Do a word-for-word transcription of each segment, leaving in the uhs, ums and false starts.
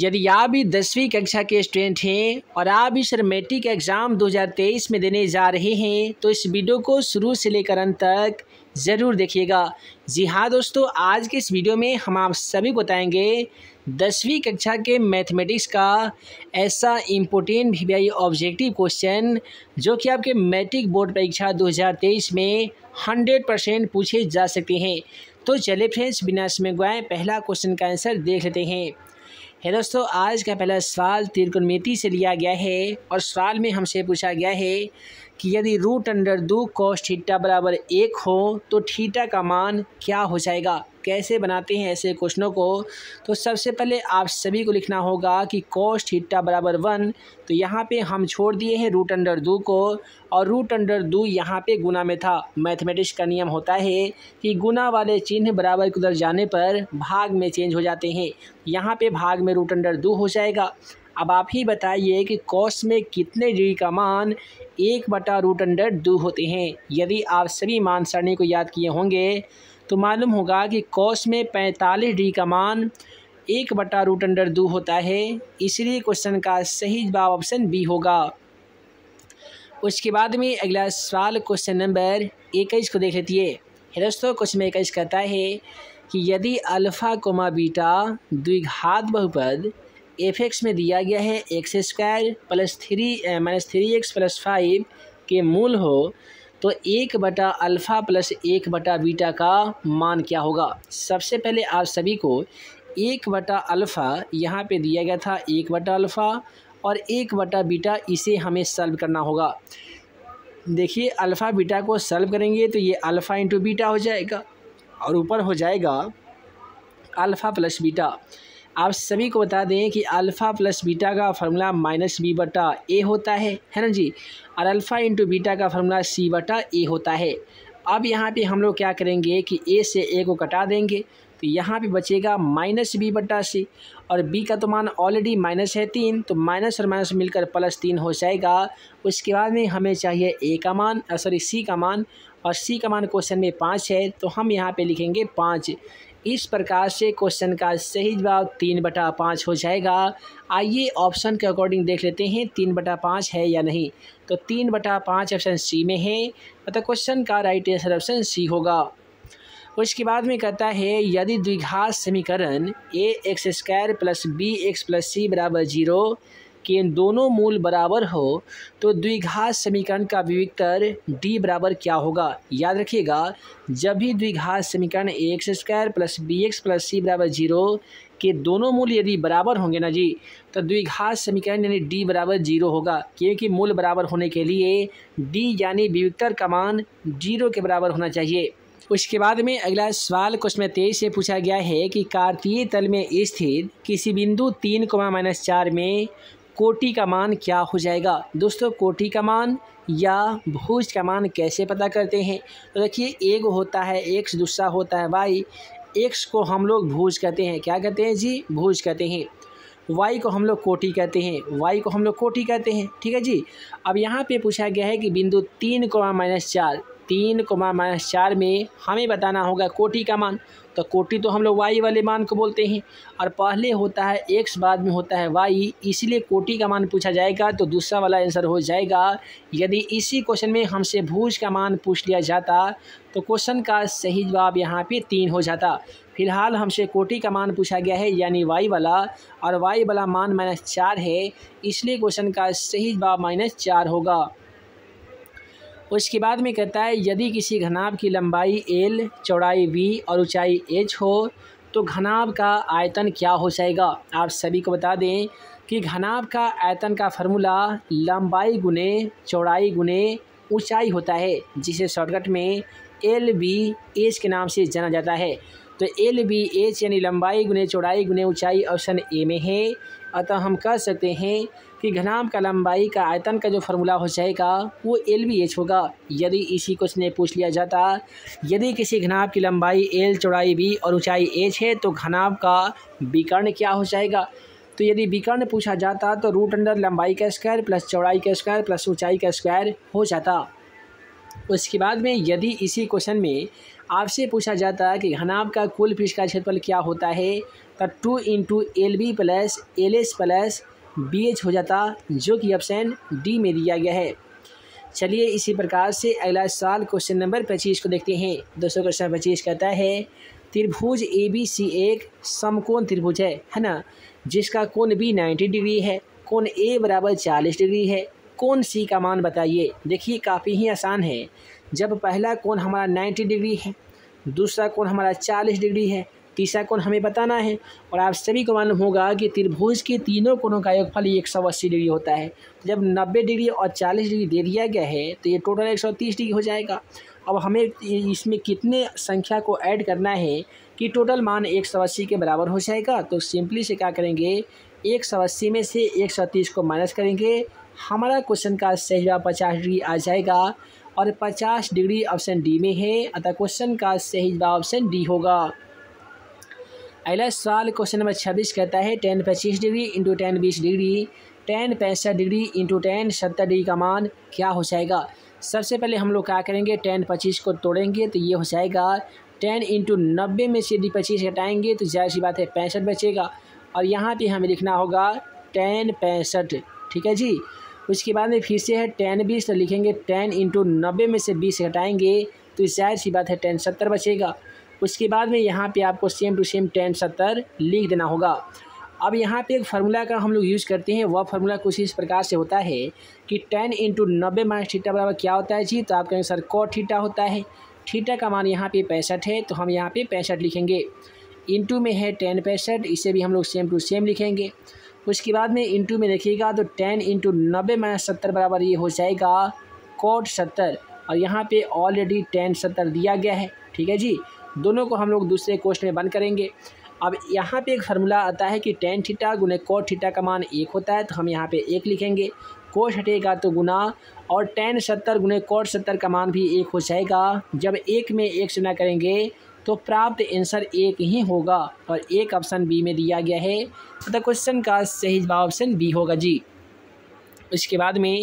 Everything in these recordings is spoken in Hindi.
यदि आप भी दसवीं कक्षा के स्टूडेंट हैं और आप भी सर मैट्रिक एग्ज़ाम दो हज़ार तेईस में देने जा रहे हैं तो इस वीडियो को शुरू से लेकर अंत तक ज़रूर देखिएगा। जी हाँ दोस्तों, आज के इस वीडियो में हम आप सभी को बताएंगे दसवीं कक्षा के मैथमेटिक्स का ऐसा important V V I objective question जो कि आपके मैट्रिक बोर्ड परीक्षा दो हज़ार तेईस में सौ परसेंट पूछे जा सकते हैं। तो चलिए फ्रेंड्स, बिना समय गवाए पहला क्वेश्चन का आंसर देख लेते हैं। है दोस्तों, आज का पहला सवाल त्रिकोणमिति से लिया गया है और सवाल में हमसे पूछा गया है कि यदि रूट अंडर दो कॉस थीटा बराबर एक हो तो थीटा का मान क्या हो जाएगा। कैसे बनाते हैं ऐसे क्वेश्चनों को, तो सबसे पहले आप सभी को लिखना होगा कि कॉस थीटा बराबर वन, तो यहाँ पे हम छोड़ दिए हैं रूट अंडर दो को और रूट अंडर दो यहाँ पे गुना में था। मैथमेटिक्स का नियम होता है कि गुना वाले चिन्ह बराबर के उधर जाने पर भाग में चेंज हो जाते हैं। यहाँ पे भाग में रूट अंडर दो हो जाएगा। अब आप ही बताइए कि कॉस में कितने डिग्री का मान एक बटा रूट अंडर दो होते हैं। यदि आप सभी मान सारणी को याद किए होंगे तो मालूम होगा कि कॉस में पैंतालीस डिग्री का मान एक बटा रूट अंडर दो होता है, इसलिए क्वेश्चन का सही जवाब ऑप्शन बी होगा। उसके बाद में अगला सवाल क्वेश्चन नंबर इक्कीस को देख लेती है। दोस्तों, क्वेश्चन में इक्कीस कहता है कि यदि अल्फ़ा कोमा बीटा द्विघात बहुपद एफ एक्स में दिया गया है X square plus three minus three X plus five के मूल हो तो एक बटा अल्फ़ा प्लस एक बटा बीटा का मान क्या होगा। सबसे पहले आप सभी को एक बटा अल्फ़ा यहाँ पे दिया गया था, एक बटा अल्फ़ा और एक बटा बीटा, इसे हमें सॉल्व करना होगा। देखिए, अल्फ़ा बीटा को सॉल्व करेंगे तो ये अल्फ़ा इंटू बीटा हो जाएगा और ऊपर हो जाएगा अल्फ़ा प्लस बीटा। आप सभी को बता दें कि अल्फ़ा प्लस बीटा का फार्मूला माइनस बी बटा ए होता है, है ना जी, और अल्फ़ा इंटू बीटा का फार्मूला सी बटा ए होता है। अब यहाँ पे हम लोग क्या करेंगे कि ए से ए को कटा देंगे तो यहाँ पे बचेगा माइनस बी बटा सी, और बी का तो मान ऑलरेडी माइनस है तीन, तो माइनस और माइनस मिलकर प्लस तीन हो जाएगा। उसके बाद में हमें चाहिए ए का मान सॉरी सी का मान, और सी का मान क्वेश्चन में पाँच है तो हम यहाँ पर लिखेंगे पाँच। इस प्रकार से क्वेश्चन का सही जवाब तीन बटा पाँच हो जाएगा। आइए ऑप्शन के अकॉर्डिंग देख लेते हैं तीन बटा पाँच है या नहीं, तो तीन बटा पाँच ऑप्शन सी में है, मतलब क्वेश्चन का राइट आंसर ऑप्शन सी होगा। उसके बाद में कहता है यदि द्विघात समीकरण A X square plus B X plus C बराबर जीरो कि इन दोनों मूल बराबर हो तो द्विघात समीकरण का विविक्तर डी बराबर क्या होगा। याद रखिएगा, जब भी द्विघात समीकरण A X square plus B X plus C बराबर जीरो के दोनों मूल यदि बराबर होंगे ना जी, तो द्विघात समीकरण यानी डी बराबर जीरो होगा, क्योंकि मूल बराबर होने के लिए डी यानी विविक्तर का मान जीरो के बराबर होना चाहिए। उसके बाद में अगला सवाल क्वेश्चन तेईस से पूछा गया है कि कार्तीय तल में स्थित किसी बिंदु तीन कोमा माइनस चार में कोटि का मान क्या हो जाएगा। दोस्तों, कोटि का मान या भुज का मान कैसे पता करते हैं, तो देखिए एक होता है एक्स, दूसरा होता है वाई। एक्स को हम लोग भुज कहते हैं, क्या कहते हैं जी, भुज कहते हैं। वाई को हम लोग कोटि कहते हैं, वाई को हम लोग कोटि कहते हैं, ठीक है जी। अब यहाँ पे पूछा गया है कि बिंदु तीन कोमा माइनस चार तीन कोमा माइनस चार में हमें बताना होगा कोटि का मान, तो कोटि तो हम लोग वाई वाले मान को बोलते हैं और पहले होता है एक्स बाद में होता है वाई, इसीलिए कोटि का मान पूछा जाएगा तो दूसरा वाला आंसर हो जाएगा। यदि इसी क्वेश्चन में हमसे भुज का मान पूछ लिया जाता तो क्वेश्चन का सही जवाब यहाँ पे तीन हो जाता। फिलहाल हमसे कोटि का मान पूछा गया है यानी वाई वाला, और वाई वाला मान माइनस चार है, इसलिए क्वेश्चन का सही जवाब माइनस चार होगा। उसके बाद में कहता है यदि किसी घनाभ की लंबाई एल, चौड़ाई बी और ऊंचाई एच हो तो घनाभ का आयतन क्या हो जाएगा। आप सभी को बता दें कि घनाभ का आयतन का फार्मूला लंबाई गुने चौड़ाई गुने ऊंचाई होता है, जिसे शॉर्टकट में एल बी एच के नाम से जाना जाता है। तो एल बी एच यानी लंबाई गुने चौड़ाई गुने ऊंचाई ऑप्शन ए में है, अतः हम कह सकते हैं कि घनाभ का लंबाई का आयतन का जो फार्मूला हो जाएगा वो एल बी एच होगा। यदि इसी क्वेश्चन ने पूछ लिया जाता यदि किसी घनाभ की लंबाई एल, चौड़ाई बी और ऊंचाई एच है तो घनाभ का विकर्ण क्या हो जाएगा, तो यदि विकर्ण पूछा जाता तो रूट अंडर लंबाई का स्क्वायर प्लस चौड़ाई का स्क्वायर प्लस ऊंचाई का स्क्वायर हो जाता। उसके बाद में यदि इसी क्वेश्चन में आपसे पूछा जाता है कि घनाभ का कुल पृष्ठ का क्षेत्रफल क्या होता है, तो two into L B plus L S plus B H हो जाता, जो कि ऑप्शन डी में दिया गया है। चलिए इसी प्रकार से अगला साल क्वेश्चन नंबर पच्चीस को देखते हैं। दोस्तों क्वेश्चन पच्चीस कहता है त्रिभुज ए बी सी एक समकोण त्रिभुज है, है ना, जिसका कोण बी नाइन्टी डिग्री है, कोण ए बराबर चालीस डिग्री है, कोण सी का मान बताइए। देखिए काफ़ी ही आसान है। जब पहला कोण हमारा नाइन्टी डिग्री है, दूसरा कोण हमारा चालीस डिग्री है, तीसरा कोण हमें बताना है, और आप सभी को मालूम होगा कि त्रिभुज के तीनों कोणों का योगफल एक सौ अस्सी डिग्री होता है। जब नब्बे डिग्री और चालीस डिग्री दे दिया गया है तो ये टोटल एक सौ तीस डिग्री हो जाएगा। अब हमें इसमें कितने संख्या को ऐड करना है कि टोटल मान एक सौ अस्सी के बराबर हो जाएगा। तो सिंपली से क्या करेंगे, एक सौ अस्सी में से एक सौ तीस को माइनस करेंगे, हमारा क्वेश्चन का सही जवाब पचास डिग्री आ जाएगा, और पचास डिग्री ऑप्शन डी में है, अतः क्वेश्चन का सही जवाब ऑप्शन डी होगा। अगला सवाल क्वेश्चन नंबर छब्बीस कहता है टेन पच्चीस डिग्री इंटू टेन बीस डिग्री टेन पैंसठ डिग्री इंटू टेन सत्तर डिग्री का मान क्या हो जाएगा। सबसे पहले हम लोग क्या करेंगे, टेन पच्चीस को तोड़ेंगे तो ये हो जाएगा टेन इंटू नब्बे में से यदि पच्चीस घटाएंगे तो जाहिर सी बात है पैंसठ बचेगा, और यहाँ पे हमें लिखना होगा टेन पैंसठ, ठीक है जी। उसके बाद में फिर से है टेन बीस, तो लिखेंगे टेन इंटू नब्बे में से बीस घटाएंगे तो जाहिर सी बात है टेन सत्तर बचेगा। उसके बाद में यहाँ पे आपको सेम टू सेम टेन सत्तर लिख देना होगा। अब यहाँ पे एक फार्मूला का हम लोग यूज़ करते हैं, वह फार्मूला कुछ इस प्रकार से होता है कि टेन इंटू नब्बे माइनस थीटा बराबर क्या होता है जी, तो आपका आंसर कॉट थीटा होता है। थीटा का मान यहाँ पे पैंसठ है, तो हम यहाँ पे पैंसठ लिखेंगे। इंटू में है टेन पैंसठ, इसे भी हम लोग सेम टू सेम लिखेंगे। उसके बाद में इंटू में देखिएगा तो टेन इंटू नब्बे माइनस सत्तर बराबर ये हो जाएगा कॉट सत्तर, और यहाँ पे ऑलरेडी टेन सत्तर दिया गया है, ठीक है जी। दोनों को हम लोग दूसरे कोष्ठ में बंद करेंगे। अब यहाँ पे एक फार्मूला आता है कि टेन थीटा गुने कॉट थीटा का मान एक होता है, तो हम यहाँ पे एक लिखेंगे, कोश हटेगा तो गुना, और टेन सत्तर गुने कॉट सत्तर का मान भी एक हो जाएगा। जब एक में एक गुना करेंगे तो प्राप्त आंसर एक ही होगा, और एक ऑप्शन बी में दिया गया है, तो क्वेश्चन का सही जवाब ऑप्शन बी होगा जी। इसके बाद में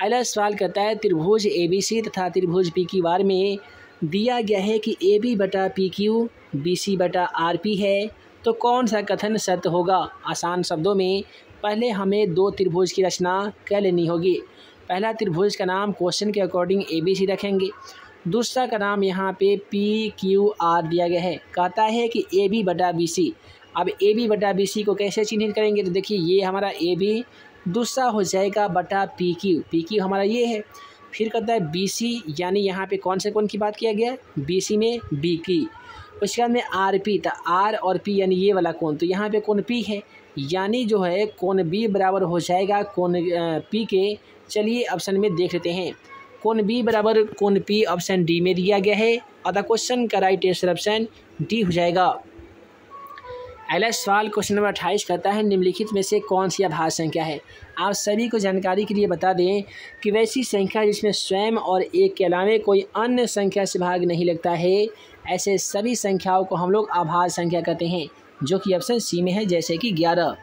अगला सवाल कहता है त्रिभुज ए बी सी तथा त्रिभुज पी की वार में दिया गया है कि ए बी बटा पी क्यू बी सी बटा आर पी है, तो कौन सा कथन सत्य होगा। आसान शब्दों में पहले हमें दो त्रिभुज की रचना कर लेनी होगी। पहला त्रिभुज का नाम क्वेश्चन के अकॉर्डिंग ए बी सी रखेंगे, दूसरा का नाम यहाँ पे पी क्यू आर दिया गया है। कहता है कि ए बी बटा बी सी, अब ए बी बटा बी सी को कैसे चिन्हित करेंगे, तो देखिए ये हमारा ए बी, दूसरा हो जाएगा बटा पी क्यू, पी क्यू हमारा ये है। फिर कहता है बी सी, यानी यहाँ पे कौन से कोण की बात किया गया, बी सी में बी की। उसके बाद में आर पी, तो आर और पी यानी ये वाला कोण, तो यहाँ पे कोण पी है, यानी जो है कोण बी बराबर हो जाएगा कोण पी के। चलिए ऑप्शन में देख लेते हैं, कोण बी बराबर कोण पी ऑप्शन डी में दिया गया है, अतः क्वेश्चन का राइट आंसर ऑप्शन डी हो जाएगा। अगला सवाल क्वेश्चन नंबर अट्ठाईस कहता है निम्नलिखित में से कौन सी आभाज्य संख्या है। आप सभी को जानकारी के लिए बता दें कि वैसी संख्या जिसमें स्वयं और एक के अलावा कोई अन्य संख्या से भाग नहीं लगता है, ऐसे सभी संख्याओं को हम लोग आभाज्य संख्या कहते हैं, जो कि ऑप्शन सी में है, जैसे कि ग्यारह।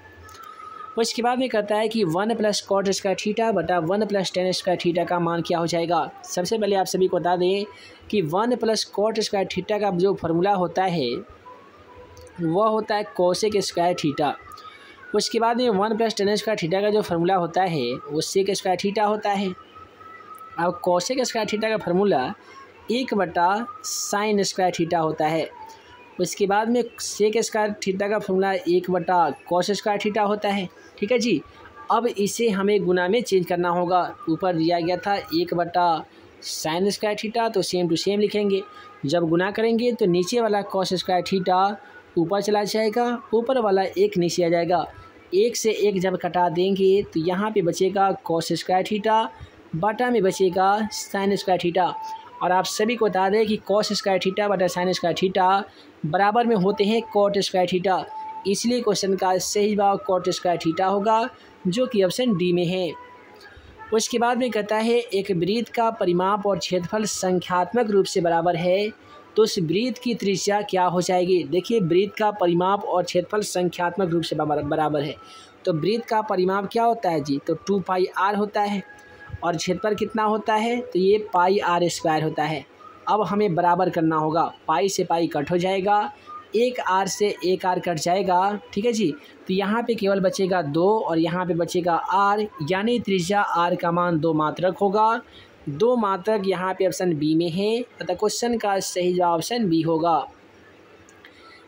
उसके बाद में कहता है कि one plus cot square theta बटा one plus tan square theta का मान क्या हो जाएगा। सबसे पहले आप सभी को बता दें कि one plus cot square theta का जो फॉर्मूला होता है वह होता है कोसेक स्क्वायर थीटा। उसके बाद में one plus tan square theta का जो फार्मूला होता है वो सेक स्क्वायर थीटा होता है। अब कोसेक स्क्वायर थीटा का फार्मूला एक बटा साइन स्क्वायर थीटा होता है। उसके बाद में सेक स्क्वायर थीटा का फार्मूला एक बटा कोस स्क्वायर थीटा होता है, ठीक है जी। अब इसे हमें गुना में चेंज करना होगा। ऊपर दिया गया था एक बटा साइन स्क्वायर थीटा, तो सेम टू सेम लिखेंगे। जब गुना करेंगे तो नीचे वाला कोस स्क्वायर थीटा ऊपर चला जाएगा, ऊपर वाला एक नीचे आ जाएगा। एक से एक जब कटा देंगे तो यहाँ पे बचेगा कॉस स्क्वायर थीटा, बटा में बचेगा साइन स्क्वायर थीटा। और आप सभी को बता दें कि कॉस स्क्वायर थीटा बटा साइन स्क्वायर थीटा बराबर में होते हैं कॉट स्क्वायर थीटा, इसलिए क्वेश्चन का सही जवाब कॉट स्क्वायर थीटा होगा, जो कि ऑप्शन डी में है। उसके बाद में कहता है एक वृत्त का परिमाप और क्षेत्रफल संख्यात्मक रूप से बराबर है, तो इस वृत्त की त्रिज्या क्या हो जाएगी। देखिए वृत्त का परिमाप और क्षेत्रफल संख्यात्मक रूप से बराबर है, तो वृत्त का परिमाप क्या होता है जी, तो टू पाई आर होता है, और क्षेत्रफल कितना होता है, तो ये पाई आर स्क्वायर होता है। अब हमें बराबर करना होगा, पाई से पाई कट हो जाएगा, एक आर से एक आर कट जाएगा, ठीक है जी। तो यहाँ पे केवल बचेगा दो और यहाँ पे बचेगा आर, यानी त्रिज्या आर का मान दो मात्रक होगा। दो मात्रक यहाँ पे ऑप्शन बी में है तथा क्वेश्चन का सही जवाब ऑप्शन बी होगा।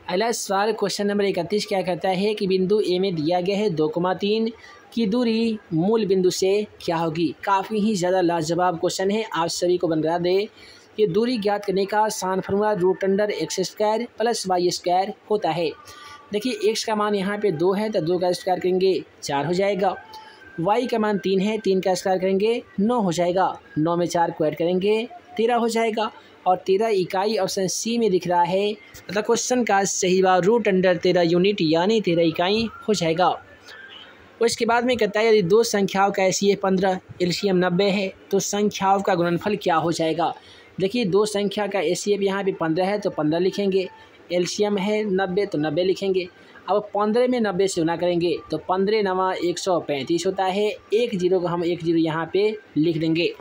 अगला सवाल क्वेश्चन नंबर इकतीस क्या कहता है कि बिंदु ए में दिया गया है दो कमा तीन की दूरी मूल बिंदु से क्या होगी। काफ़ी ही ज़्यादा लाजवाब क्वेश्चन है, आप सभी को बता दें ये दूरी ज्ञात करने का आसान formula root under X square plus Y square होता है। देखिए एक्स का मान यहाँ पे दो है तो दो का स्क्वायर करेंगे चार हो जाएगा, वाई का मान तीन है तीन का स्क्वायर करेंगे नौ हो जाएगा, नौ में चार को ऐड करेंगे तेरह हो जाएगा और तेरह इकाई ऑप्शन सी में दिख रहा है तथा क्वेश्चन का सही जवाब रूट अंडर तेरह यूनिट यानी तेरह इकाई हो जाएगा। उसके बाद में कहता है यदि दो संख्याओं का एलसीएम पंद्रह एलसीएम नब्बे है तो संख्याओं का गुणनफल क्या हो जाएगा। देखिए दो संख्या का एलसीएम यहाँ पे पंद्रह है तो पंद्रह लिखेंगे, एलसीएम है नब्बे तो नब्बे लिखेंगे। अब पंद्रह में नब्बे से गुणा करेंगे तो पंद्रह नवा एक सौ पैंतीस होता है, एक जीरो को हम एक जीरो यहाँ पे लिख देंगे,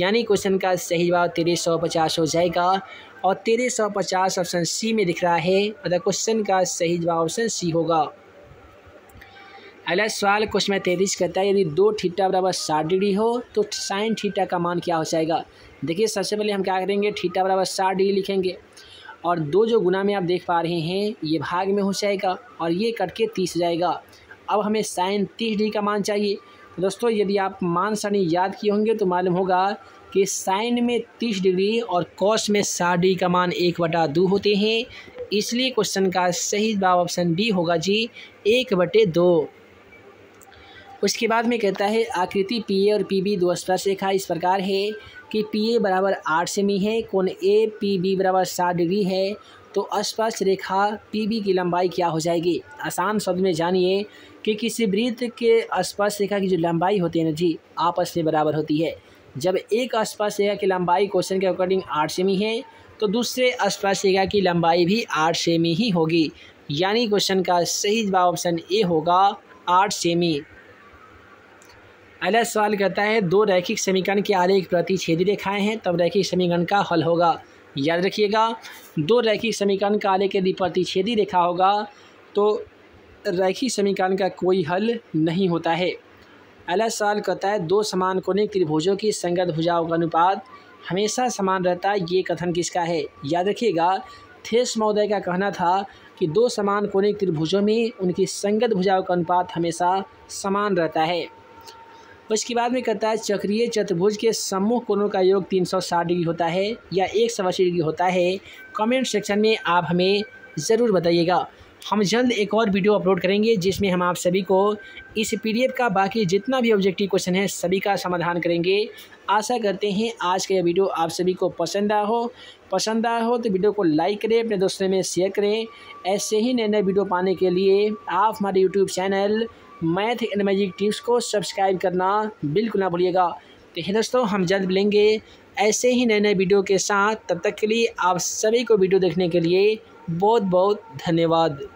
यानी क्वेश्चन का सही जवाब तेरह सौ पचास हो जाएगा और तेरह सौ पचास ऑप्शन सी में दिख रहा है तथा क्वेश्चन का सही जवाब ऑप्शन सी होगा। अगला सवाल क्वेश्चन में तैंतीस कहता है यदि दो थीटा बराबर साठ डिग्री हो तो साइन थीटा का मान क्या हो जाएगा। देखिए सबसे पहले हम क्या करेंगे थीटा बराबर साठ डिग्री लिखेंगे और दो जो गुना में आप देख पा रहे हैं ये भाग में हो जाएगा और ये कट के तीस हो जाएगा। अब हमें साइन तीस डिग्री का मान चाहिए। दोस्तों यदि आप मान सारणी याद किए होंगे तो मालूम होगा कि साइन में तीस डिग्री और कॉस में साठ डिग्री का मान एक बटा दो होते हैं, इसलिए क्वेश्चन का सही जवाब ऑप्शन बी होगा जी, एक बटे दो। उसके बाद में कहता है आकृति पी ए और पी बी दो स्पर्श रेखा इस प्रकार है कि पी ए बराबर आठ सेमी है, कोण ए पी बी बराबर साठ डिग्री है तो स्पर्श रेखा पी बी की लंबाई क्या हो जाएगी। आसान शब्द में जानिए कि किसी वृत्त के स्पर्श रेखा की जो लंबाई होती है ना जी आपस में बराबर होती है। जब एक स्पर्श रेखा की लंबाई क्वेश्चन के अकॉर्डिंग आठ सेमी है तो दूसरे स्पर्श रेखा की लंबाई भी आठ सेमी ही होगी, यानी क्वेश्चन का सही जवाब ऑप्शन ए होगा, आठ सेमी। अगला सवाल कहता है दो रैखिक समीकरण के आरेख प्रतिच्छेदी रेखाएं हैं तब रैखिक समीकरण का हल होगा। याद रखिएगा दो रैखिक समीकरण का आरेख यदि प्रतिच्छेदी रेखा होगा तो रैखिक समीकरण का कोई हल नहीं होता है। अगला सवाल कहता है दो समान कोणिक त्रिभुजों की संगत भुजाओं का अनुपात हमेशा समान रहता है, ये कथन किसका है। याद रखिएगा थेस महोदय का कहना था कि दो समान कोणिक त्रिभुजों में उनकी संगत भुजाओं का अनुपात हमेशा समान रहता है। उसके बाद में कहता है चक्रीय चतुर्भुज के समूह कोणों का योग तीन सौ साठ डिग्री होता है या एक सौ अस्सी डिग्री होता है। कमेंट सेक्शन में आप हमें ज़रूर बताइएगा। हम जल्द एक और वीडियो अपलोड करेंगे जिसमें हम आप सभी को इस पीडीएफ का बाकी जितना भी ऑब्जेक्टिव क्वेश्चन है सभी का समाधान करेंगे। आशा करते हैं आज का यह वीडियो आप सभी को पसंद आया हो। पसंद आया हो तो वीडियो को लाइक करें, अपने दोस्तों में शेयर करें। ऐसे ही नए नए वीडियो पाने के लिए आप हमारे YouTube channel math and magic tips को सब्सक्राइब करना बिल्कुल ना भूलिएगा। तो है दोस्तों हम जल्द मिलेंगे ऐसे ही नए नए वीडियो के साथ, तब तक के लिए आप सभी को वीडियो देखने के लिए बहुत बहुत धन्यवाद।